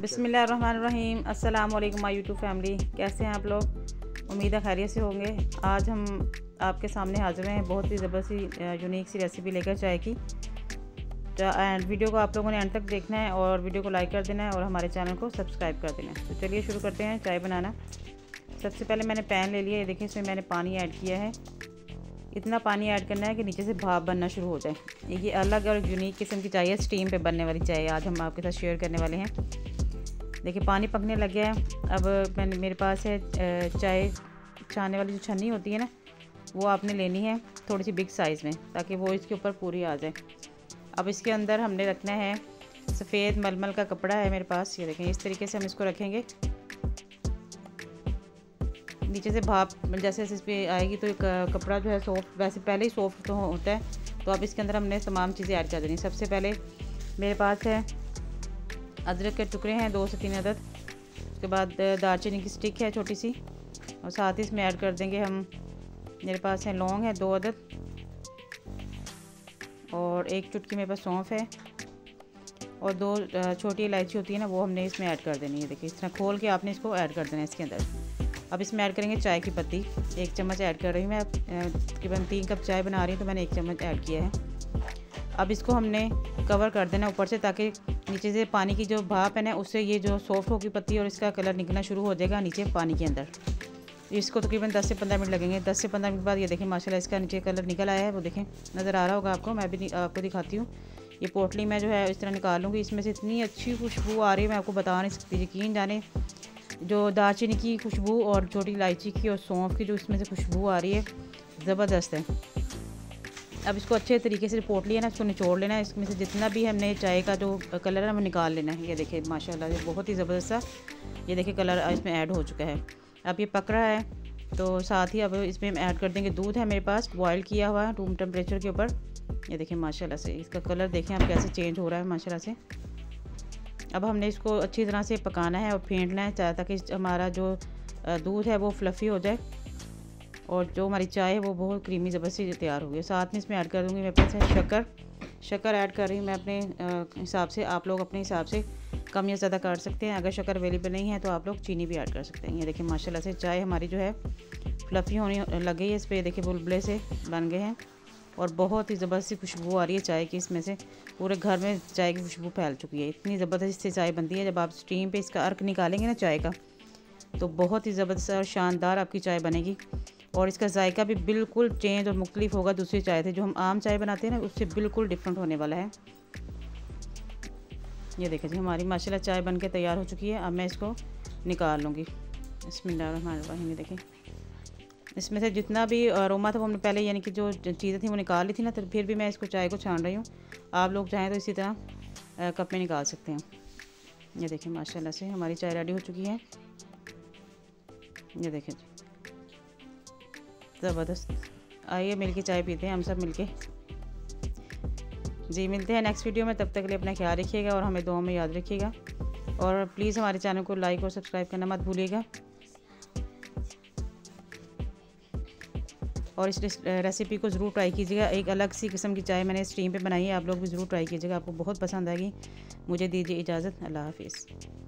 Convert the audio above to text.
बिस्मिल्लाहिर्रहमानिर्रहीम। अस्सलाम वालेकुम माय यूट्यूब फैमिली, कैसे हैं आप लोग? उम्मीद है खैरियत से होंगे। आज हम आपके सामने हाजिर हैं बहुत ही ज़बरदस्ती यूनिक सी रेसिपी लेकर चाय की। एंड वीडियो को आप लोगों ने एंड तक देखना है और वीडियो को लाइक कर देना है और हमारे चैनल को सब्सक्राइब कर देना है। तो चलिए शुरू करते हैं चाय बनाना। सबसे पहले मैंने पैन ले लिया, ये देखिए इसमें मैंने पानी ऐड किया है। इतना पानी ऐड करना है कि नीचे से भाप बनना शुरू हो जाए। ये अलग और यूनिक किस्म की चाय है, स्टीम पे बनने वाली चाय आज हम आपके साथ शेयर करने वाले हैं। देखिए पानी पकने लग गया है। अब मेरे पास है चाय छानने वाली जो छन्नी होती है ना, वो आपने लेनी है थोड़ी सी बिग साइज़ में, ताकि वो इसके ऊपर पूरी आ जाए। अब इसके अंदर हमने रखना है सफ़ेद मलमल का कपड़ा है मेरे पास, ये देखें इस तरीके से हम इसको रखेंगे। नीचे से भाप जैसे जैसे इस पर आएगी तो कपड़ा जो है सॉफ्ट, वैसे पहले ही सॉफ्ट तो होता है। तो अब इसके अंदर हमने तमाम चीज़ें ऐड कर देनी। सबसे पहले मेरे पास है अदरक के टुकड़े हैं 2 से 3 अदद, उसके बाद दालचीनी की स्टिक है छोटी सी, और साथ ही इसमें ऐड कर देंगे हम, मेरे पास है लौंग है 2 अदद और 1 चुटकी मेरे पास सौंफ है, और 2 छोटी इलायची होती है ना, वो हमने इसमें ऐड कर देनी है। देखिए इस तरह खोल के आपने इसको ऐड कर देना है इसके अंदर। अब इसमें ऐड करेंगे चाय की पत्ती, 1 चम्मच ऐड कर रही हूँ मैं। तकरीबन 3 कप चाय बना रही हूँ तो मैंने 1 चम्मच ऐड किया है। अब इसको हमने कवर कर देना ऊपर से, ताकि नीचे से पानी की जो भाप है ना, उससे ये जो सॉफ्ट होगी पत्ती और इसका कलर निकलना शुरू हो जाएगा नीचे पानी के अंदर। इसको तकरीबन 10 से 15 मिनट लगेंगे। 10 से 15 मिनट बाद ये देखें माशाल्लाह इसका नीचे कलर निकल आया है, वो देखें नज़र आ रहा होगा आपको। मैं भी आपको दिखाती हूँ। ये पोटली मैं जो है इस तरह निकालूंगी, इसमें से इतनी अच्छी खुशबू आ रही है मैं आपको बता नहीं सकती। यकीन जाने जो दालचीनी की खुशबू और छोटी इलायची की और सौंफ की जो इसमें से खुशबू आ रही है ज़बरदस्त है। अब इसको अच्छे तरीके से पोटली है ना, इसको निचोड़ लेना है। इसमें से जितना भी हमने चाय का जो कलर है हमें निकाल लेना है। ये देखिए माशाल्लाह बहुत ही ज़बरदस्त सा ये देखिए कलर इसमें ऐड हो चुका है। अब ये पक रहा है तो साथ ही अब इसमें हम ऐड कर देंगे दूध है मेरे पास बॉयल किया हुआ रूम टेम्परेचर के ऊपर। ये देखिए माशाल्लाह से इसका कलर देखें आप कैसे चेंज हो रहा है माशाल्लाह से। अब हमने इसको अच्छी तरह से पकाना है और फेंटना है, ताकि हमारा जो दूध है वो फ्लफ़ी हो जाए और जो हमारी चाय है वो बहुत क्रीमी ज़बरदस्ती तैयार होगी। साथ में इसमें ऐड कर दूँगी मेरे पास है शक्कर ऐड कर रही हूँ मैं अपने हिसाब से। आप लोग अपने हिसाब से कम या ज़्यादा कर सकते हैं। अगर शक्कर अवेलेबल नहीं है तो आप लोग चीनी भी ऐड कर सकते हैं। ये देखिए माशाल्लाह से चाय हमारी जो है फ्लफ़ी होने लग गई है। इस पर देखिए बुलबुले से बन गए हैं और बहुत ही ज़बरदस्ती खुशबू आ रही है चाय की। इसमें से पूरे घर में चाय की खुशबू फैल चुकी है। इतनी ज़बरदस्त चाय बनती है। जब आप स्टीम पे इसका अर्क निकालेंगे ना चाय का, तो बहुत ही ज़बरदस्त और शानदार आपकी चाय बनेगी और इसका जायका भी बिल्कुल चेंज और मुख्तलिफ होगा दूसरी चाय से। जो हम आम चाय बनाते हैं ना, उससे बिल्कुल डिफरेंट होने वाला है। ये देखिए जी हमारी माशाल्लाह चाय बनके तैयार हो चुकी है। अब मैं इसको निकाल लूँगी। बिस्मिल्लाहिर्रहमानिर्रहीम। देखिए इसमें से जितना भी अरोमा था वो हमने पहले यानी कि जो चीज़ें थी वो निकाल ली थी ना, तो फिर भी मैं इसको चाय को छान रही हूँ। आप लोग चाहें तो इसी तरह कप में निकाल सकते हैं। ये देखिए माशाल्लाह से हमारी चाय रेडी हो चुकी है। ये देखिए जी ज़बरदस्त। आइए मिल के चाय पीते हैं हम सब मिल के जी। मिलते हैं नेक्स्ट वीडियो में, तब तक के लिए अपना ख्याल रखिएगा और हमें दुआओं में याद रखिएगा। और प्लीज़ हमारे चैनल को लाइक और सब्सक्राइब करना मत भूलिएगा। और इस रेसिपी को ज़रूर ट्राई कीजिएगा। एक अलग सी किस्म की चाय मैंने स्टीम पे बनाई है, आप लोग भी ज़रूर ट्राई कीजिएगा, आपको बहुत पसंद आएगी। मुझे दीजिए इजाज़त, अल्लाह हाफिज़।